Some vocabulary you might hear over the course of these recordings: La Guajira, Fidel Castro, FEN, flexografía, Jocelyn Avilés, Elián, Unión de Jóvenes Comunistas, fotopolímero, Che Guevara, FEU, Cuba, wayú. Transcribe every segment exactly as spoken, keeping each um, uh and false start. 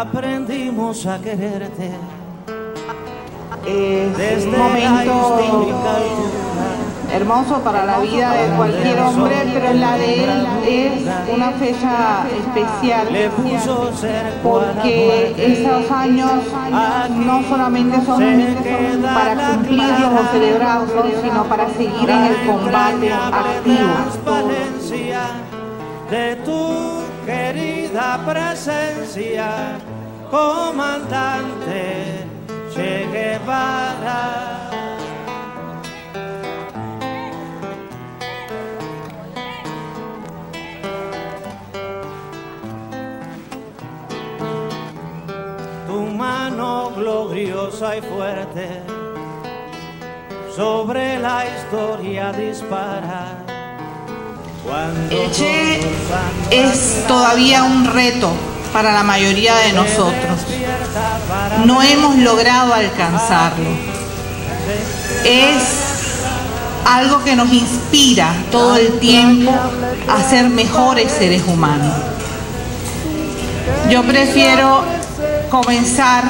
aprendimos a quererte. Es Desde un momento hermoso para la vida de cualquier hombre, pero la de él es una fecha especial porque esos años no solamente son para cumplirlos o celebrarlos, sino para seguir en el combate activo. De tu querida presencia, comandante Che Guevara. Tu mano gloriosa y fuerte sobre la historia dispara. El Che es todavía un reto para la mayoría de nosotros. No hemos logrado alcanzarlo. Es algo que nos inspira todo el tiempo a ser mejores seres humanos. Yo prefiero comenzar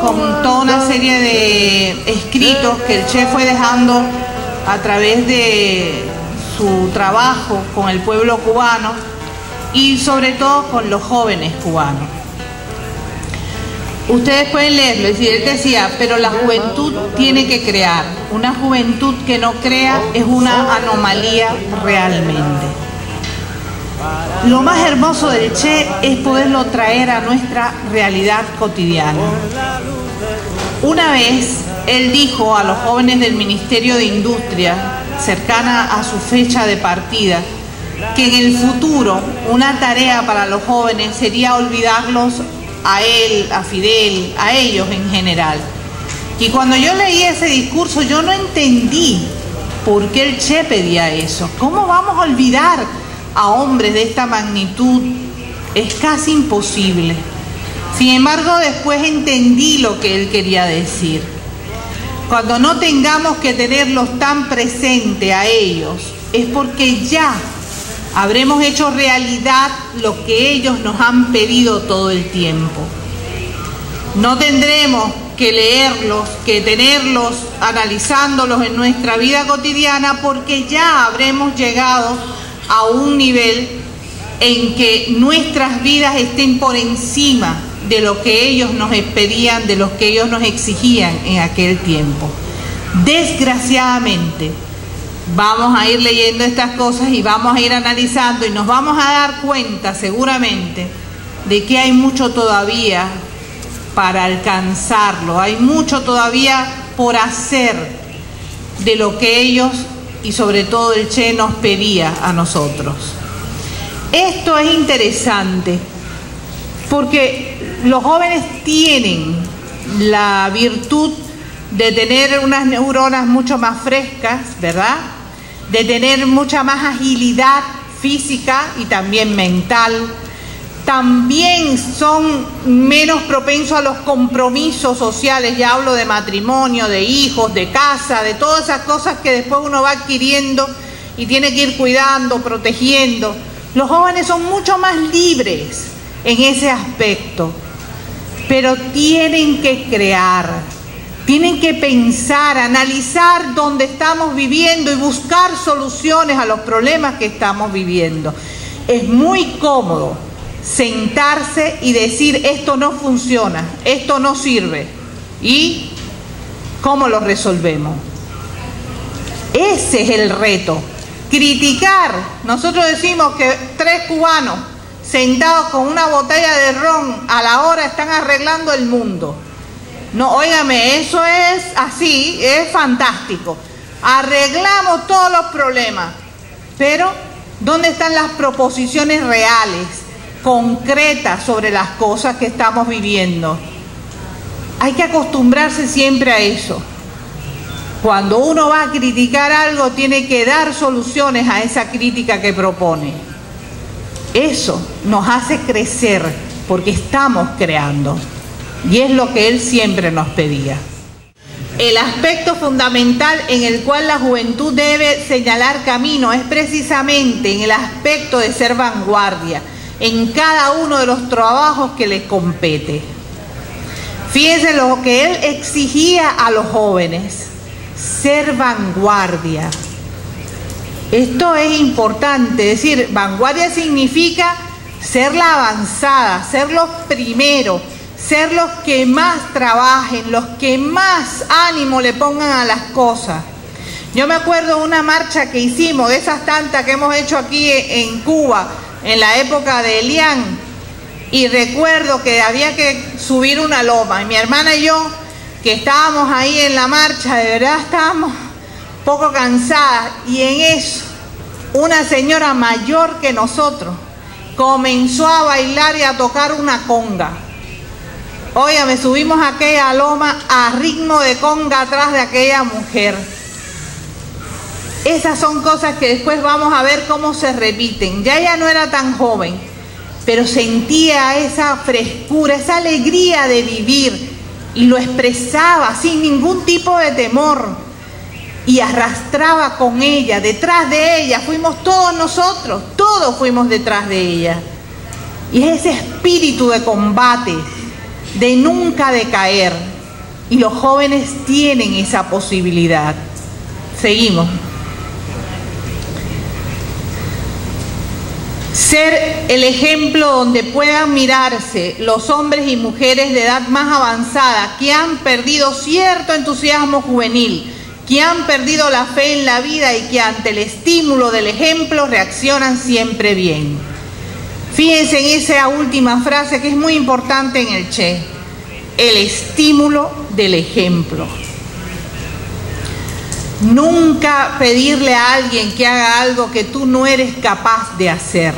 con toda una serie de escritos que el Che fue dejando a través de su trabajo con el pueblo cubano y sobre todo con los jóvenes cubanos. Ustedes pueden leerlo, y él decía, pero la juventud tiene que crear. Una juventud que no crea es una anomalía realmente. Lo más hermoso del Che es poderlo traer a nuestra realidad cotidiana. Una vez él dijo a los jóvenes del Ministerio de Industria, cercana a su fecha de partida, que en el futuro una tarea para los jóvenes sería olvidarlos a él, a Fidel, a ellos en general. Y cuando yo leí ese discurso, yo no entendí por qué el Che pedía eso. ¿Cómo vamos a olvidar a hombres de esta magnitud? Es casi imposible. Sin embargo, después entendí lo que él quería decir. Cuando no tengamos que tenerlos tan presente a ellos, es porque ya habremos hecho realidad lo que ellos nos han pedido todo el tiempo. No tendremos que leerlos, que tenerlos, analizándolos en nuestra vida cotidiana, porque ya habremos llegado a un nivel en que nuestras vidas estén por encima de lo que ellos nos pedían, de lo que ellos nos exigían en aquel tiempo. Desgraciadamente, vamos a ir leyendo estas cosas y vamos a ir analizando y nos vamos a dar cuenta seguramente de que hay mucho todavía para alcanzarlo, hay mucho todavía por hacer de lo que ellos y sobre todo el Che nos pedía a nosotros. Esto es interesante porque los jóvenes tienen la virtud de tener unas neuronas mucho más frescas, ¿verdad? De tener mucha más agilidad física y también mental. También son menos propensos a los compromisos sociales, ya hablo de matrimonio, de hijos, de casa, de todas esas cosas que después uno va adquiriendo y tiene que ir cuidando, protegiendo. Los jóvenes son mucho más libres en ese aspecto. Pero tienen que crear, tienen que pensar, analizar dónde estamos viviendo y buscar soluciones a los problemas que estamos viviendo. Es muy cómodo sentarse y decir esto no funciona, esto no sirve y ¿cómo lo resolvemos? Ese es el reto, criticar. Nosotros decimos que tres cubanos sentados con una botella de ron a la hora están arreglando el mundo. No, óigame, eso es así, es fantástico. Arreglamos todos los problemas, pero ¿dónde están las proposiciones reales, concretas sobre las cosas que estamos viviendo? Hay que acostumbrarse siempre a eso. Cuando uno va a criticar algo, tiene que dar soluciones a esa crítica que propone. Eso nos hace crecer porque estamos creando y es lo que él siempre nos pedía. El aspecto fundamental en el cual la juventud debe señalar camino es precisamente en el aspecto de ser vanguardia, en cada uno de los trabajos que le compete. Fíjense lo que él exigía a los jóvenes: ser vanguardia. Esto es importante, es decir, vanguardia significa ser la avanzada, ser los primeros, ser los que más trabajen, los que más ánimo le pongan a las cosas. Yo me acuerdo de una marcha que hicimos, de esas tantas que hemos hecho aquí en Cuba, en la época de Elián, y recuerdo que había que subir una loma, y mi hermana y yo, que estábamos ahí en la marcha, de verdad estábamos poco cansadas, y en eso una señora mayor que nosotros comenzó a bailar y a tocar una conga. Óyame, subimos aquella loma a ritmo de conga atrás de aquella mujer. Esas son cosas que después vamos a ver cómo se repiten. Ya ella no era tan joven, pero sentía esa frescura, esa alegría de vivir, y lo expresaba sin ningún tipo de temor. Y arrastraba con ella, detrás de ella, fuimos todos nosotros, todos fuimos detrás de ella. Y es ese espíritu de combate, de nunca decaer. Y los jóvenes tienen esa posibilidad. Seguimos. Ser el ejemplo donde puedan mirarse los hombres y mujeres de edad más avanzada que han perdido cierto entusiasmo juvenil, que han perdido la fe en la vida y que ante el estímulo del ejemplo reaccionan siempre bien. Fíjense en esa última frase que es muy importante en el Che: el estímulo del ejemplo. Nunca pedirle a alguien que haga algo que tú no eres capaz de hacer.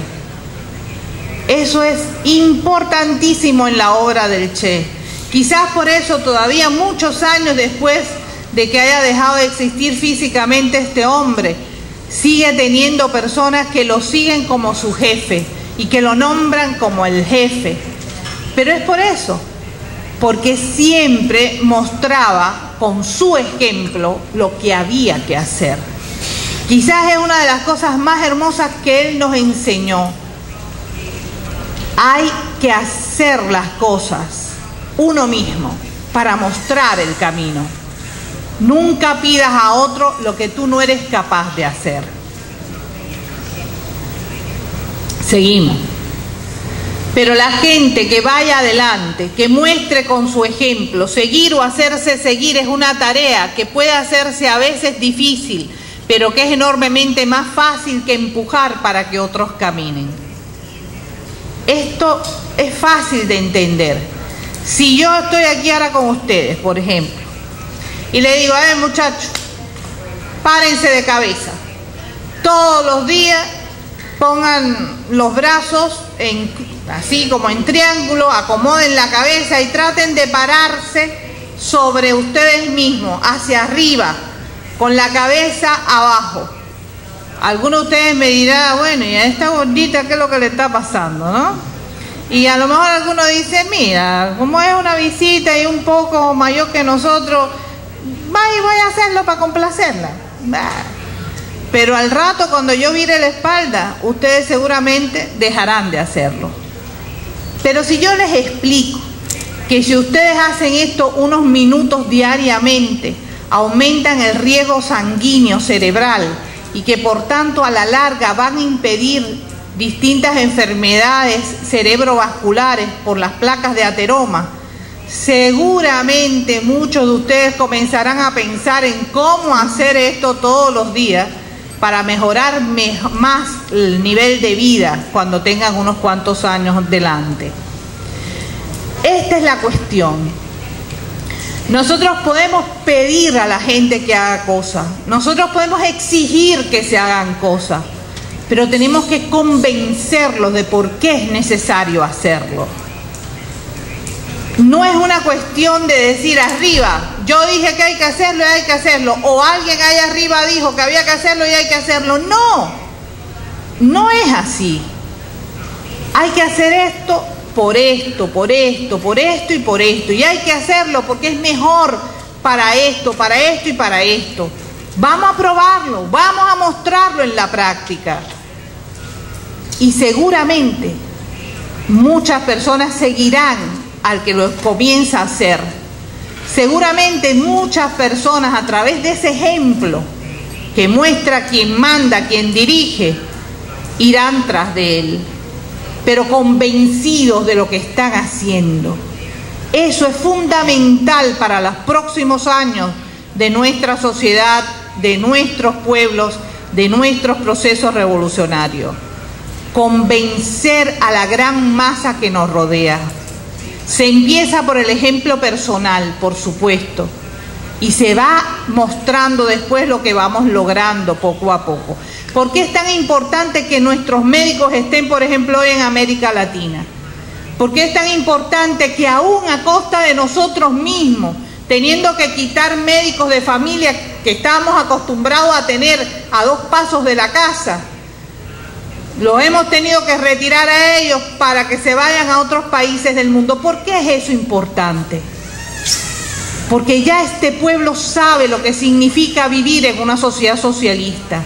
Eso es importantísimo en la obra del Che. Quizás por eso todavía muchos años después de que haya dejado de existir físicamente este hombre, sigue teniendo personas que lo siguen como su jefe y que lo nombran como el jefe. Pero es por eso, porque siempre mostraba con su ejemplo lo que había que hacer. Quizás es una de las cosas más hermosas que él nos enseñó. Hay que hacer las cosas uno mismo para mostrar el camino. Nunca pidas a otro lo que tú no eres capaz de hacer. Seguimos. Pero la gente que vaya adelante, que muestre con su ejemplo, seguir o hacerse seguir es una tarea que puede hacerse a veces difícil, pero que es enormemente más fácil que empujar para que otros caminen. Esto es fácil de entender. Si yo estoy aquí ahora con ustedes, por ejemplo, y le digo, a ver muchachos, párense de cabeza. Todos los días pongan los brazos en, así como en triángulo, acomoden la cabeza y traten de pararse sobre ustedes mismos, hacia arriba, con la cabeza abajo. Alguno de ustedes me dirá, bueno, y a esta gordita, ¿qué es lo que le está pasando, no? Y a lo mejor alguno dice, mira, como es una visita y un poco mayor que nosotros, y voy a hacerlo para complacerla. Pero al rato, cuando yo vire la espalda, ustedes seguramente dejarán de hacerlo. Pero si yo les explico que si ustedes hacen esto unos minutos diariamente, aumentan el riego sanguíneo cerebral y que por tanto a la larga van a impedir distintas enfermedades cerebrovasculares por las placas de ateroma, seguramente muchos de ustedes comenzarán a pensar en cómo hacer esto todos los días para mejorar me- más el nivel de vida cuando tengan unos cuantos años delante. Esta es la cuestión. Nosotros podemos pedir a la gente que haga cosas, nosotros podemos exigir que se hagan cosas, pero tenemos que convencerlos de por qué es necesario hacerlo. No es una cuestión de decir arriba, yo dije que hay que hacerlo y hay que hacerlo, o alguien allá arriba dijo que había que hacerlo y hay que hacerlo. No, no es así. Hay que hacer esto por esto, por esto, por esto y por esto. Y hay que hacerlo porque es mejor para esto, para esto y para esto. Vamos a probarlo, vamos a mostrarlo en la práctica. Y seguramente Muchas personas seguirán al que lo comienza a hacer. Seguramente muchas personas, a través de ese ejemplo que muestra quien manda, quien dirige, irán tras de él, pero convencidos de lo que están haciendo. Eso es fundamental para los próximos años de nuestra sociedad, de nuestros pueblos, de nuestros procesos revolucionarios. Convencer a la gran masa que nos rodea. Se empieza por el ejemplo personal, por supuesto, y se va mostrando después lo que vamos logrando poco a poco. ¿Por qué es tan importante que nuestros médicos estén, por ejemplo, en América Latina? ¿Por qué es tan importante que aún a costa de nosotros mismos, teniendo que quitar médicos de familia que estábamos acostumbrados a tener a dos pasos de la casa, los hemos tenido que retirar a ellos para que se vayan a otros países del mundo? ¿Por qué es eso importante? Porque ya este pueblo sabe lo que significa vivir en una sociedad socialista.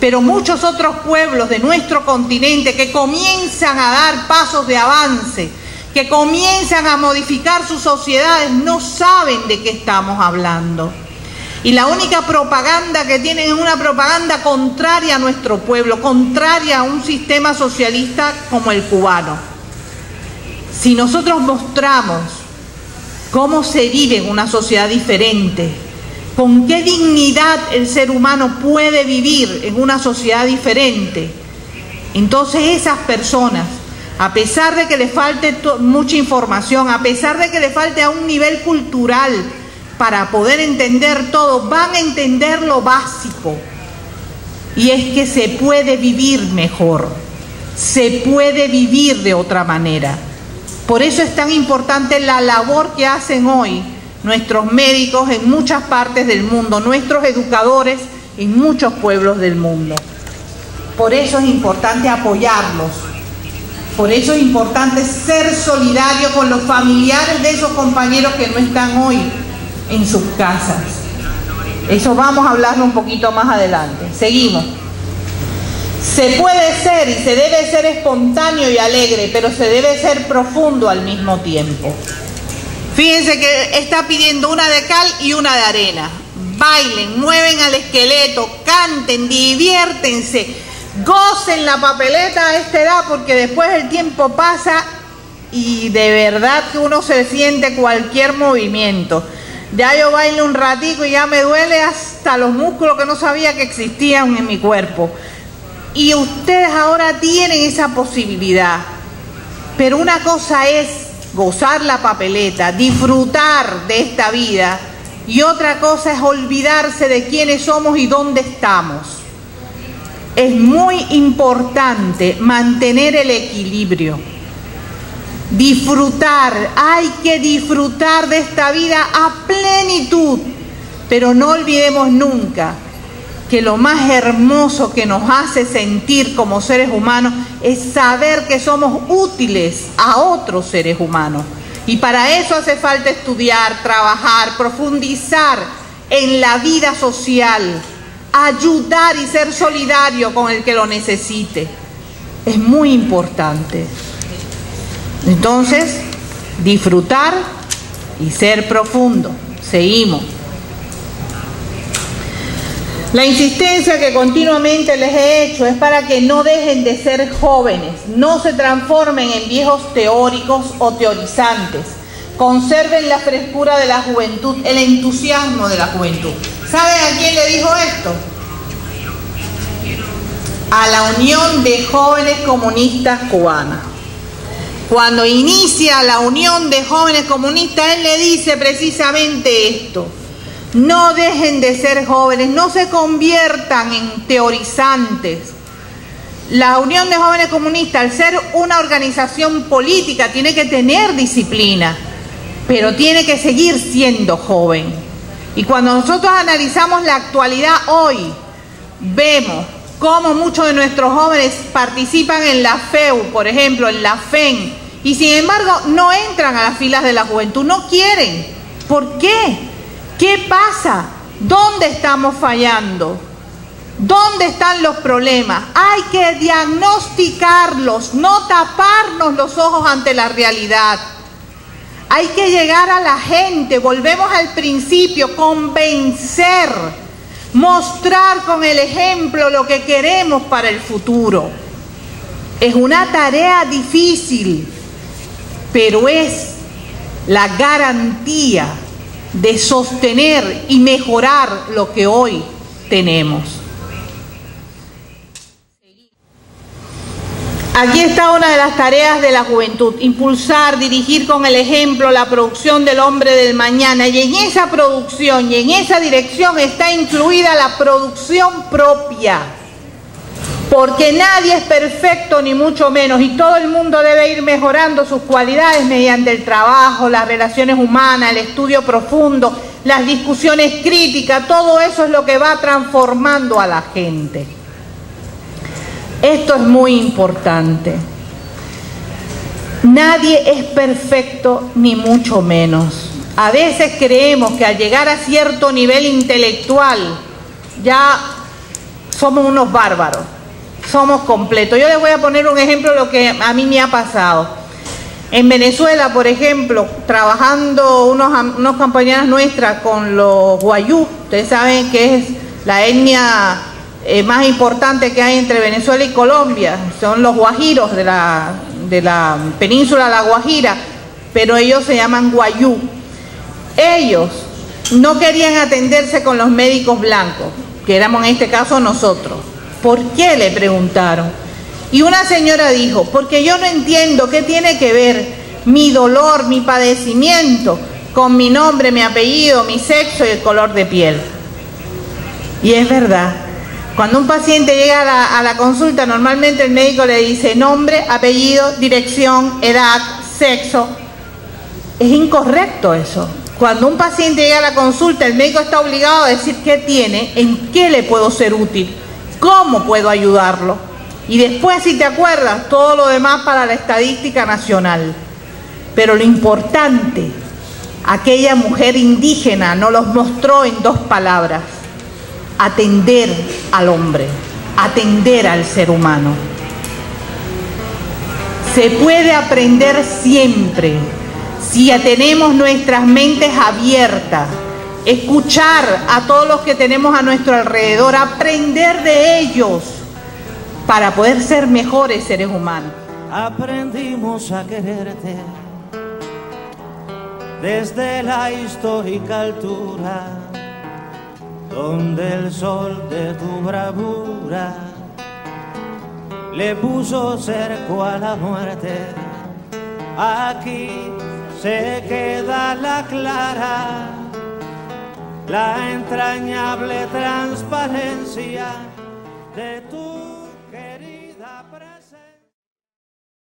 Pero muchos otros pueblos de nuestro continente que comienzan a dar pasos de avance, que comienzan a modificar sus sociedades, no saben de qué estamos hablando. Y la única propaganda que tienen es una propaganda contraria a nuestro pueblo, contraria a un sistema socialista como el cubano. Si nosotros mostramos cómo se vive en una sociedad diferente, con qué dignidad el ser humano puede vivir en una sociedad diferente, entonces esas personas, a pesar de que les falte mucha información, a pesar de que les falte a un nivel cultural para poder entender todo, van a entender lo básico. Y es que se puede vivir mejor, se puede vivir de otra manera. Por eso es tan importante la labor que hacen hoy nuestros médicos en muchas partes del mundo, nuestros educadores en muchos pueblos del mundo. Por eso es importante apoyarlos, por eso es importante ser solidario con los familiares de esos compañeros que no están hoy en sus casas. Eso vamos a hablarlo un poquito más adelante. Seguimos. Se puede ser y se debe ser espontáneo y alegre, pero se debe ser profundo al mismo tiempo. Fíjense que está pidiendo una de cal y una de arena. Bailen, mueven al esqueleto, canten, diviértense, gocen la papeleta a esta edad, porque después el tiempo pasa y de verdad que uno se siente cualquier movimiento. Ya yo bailo un ratico y ya me duele hasta los músculos que no sabía que existían en mi cuerpo. Y ustedes ahora tienen esa posibilidad. Pero una cosa es gozar la papeleta, disfrutar de esta vida, y otra cosa es olvidarse de quiénes somos y dónde estamos. Es muy importante mantener el equilibrio, disfrutar, hay que disfrutar de esta vida a plenitud, pero no olvidemos nunca que lo más hermoso que nos hace sentir como seres humanos es saber que somos útiles a otros seres humanos. Y para eso hace falta estudiar, trabajar, profundizar en la vida social, ayudar y ser solidario con el que lo necesite. Es muy importante. Entonces, disfrutar y ser profundo. Seguimos. La insistencia que continuamente les he hecho es para que no dejen de ser jóvenes, no se transformen en viejos teóricos o teorizantes, conserven la frescura de la juventud, el entusiasmo de la juventud. ¿Saben a quién le dijo esto? A la Unión de Jóvenes Comunistas Cubana. Cuando inicia la Unión de Jóvenes Comunistas, él le dice precisamente esto. No dejen de ser jóvenes, no se conviertan en teorizantes. La Unión de Jóvenes Comunistas, al ser una organización política, tiene que tener disciplina, pero tiene que seguir siendo joven. Y cuando nosotros analizamos la actualidad hoy, vemos cómo muchos de nuestros jóvenes participan en la F E U, por ejemplo, en la F E N, y sin embargo no entran a las filas de la juventud, no quieren. ¿Por qué? ¿Qué pasa? ¿Dónde estamos fallando? ¿Dónde están los problemas? Hay que diagnosticarlos, no taparnos los ojos ante la realidad. Hay que llegar a la gente, volvemos al principio, convencer, mostrar con el ejemplo lo que queremos para el futuro. Es una tarea difícil, pero es la garantía de sostener y mejorar lo que hoy tenemos. Aquí está una de las tareas de la juventud: impulsar, dirigir con el ejemplo la producción del hombre del mañana. Y en esa producción y en esa dirección está incluida la producción propia. Porque nadie es perfecto, ni mucho menos, y todo el mundo debe ir mejorando sus cualidades mediante el trabajo, las relaciones humanas, el estudio profundo, las discusiones críticas. Todo eso es lo que va transformando a la gente. Esto es muy importante. Nadie es perfecto, ni mucho menos. A veces creemos que al llegar a cierto nivel intelectual ya somos unos bárbaros, somos completos. Yo les voy a poner un ejemplo de lo que a mí me ha pasado. En Venezuela, por ejemplo, trabajando unos, unos compañeras nuestras con los wayú, ustedes saben que es la etnia Eh, más importante que hay entre Venezuela y Colombia, son los guajiros de la, de la península La Guajira, pero ellos se llaman wayú. Ellos no querían atenderse con los médicos blancos, que éramos en este caso nosotros. ¿Por qué?, le preguntaron. Y una señora dijo: porque yo no entiendo qué tiene que ver mi dolor, mi padecimiento, con mi nombre, mi apellido, mi sexo y el color de piel. Y es verdad. Cuando un paciente llega a la, a la consulta, normalmente el médico le dice nombre, apellido, dirección, edad, sexo. Es incorrecto eso. Cuando un paciente llega a la consulta, el médico está obligado a decir qué tiene, en qué le puedo ser útil, cómo puedo ayudarlo. Y después, si te acuerdas, todo lo demás para la estadística nacional. Pero lo importante, aquella mujer indígena nos los mostró en dos palabras: atender al hombre, atender al ser humano. Se puede aprender siempre si tenemos nuestras mentes abiertas, escuchar a todos los que tenemos a nuestro alrededor, aprender de ellos para poder ser mejores seres humanos. Aprendimos a quererte desde la histórica altura, donde el sol de tu bravura le puso cerco a la muerte. Aquí se queda la clara, la entrañable transparencia de tu querida presencia.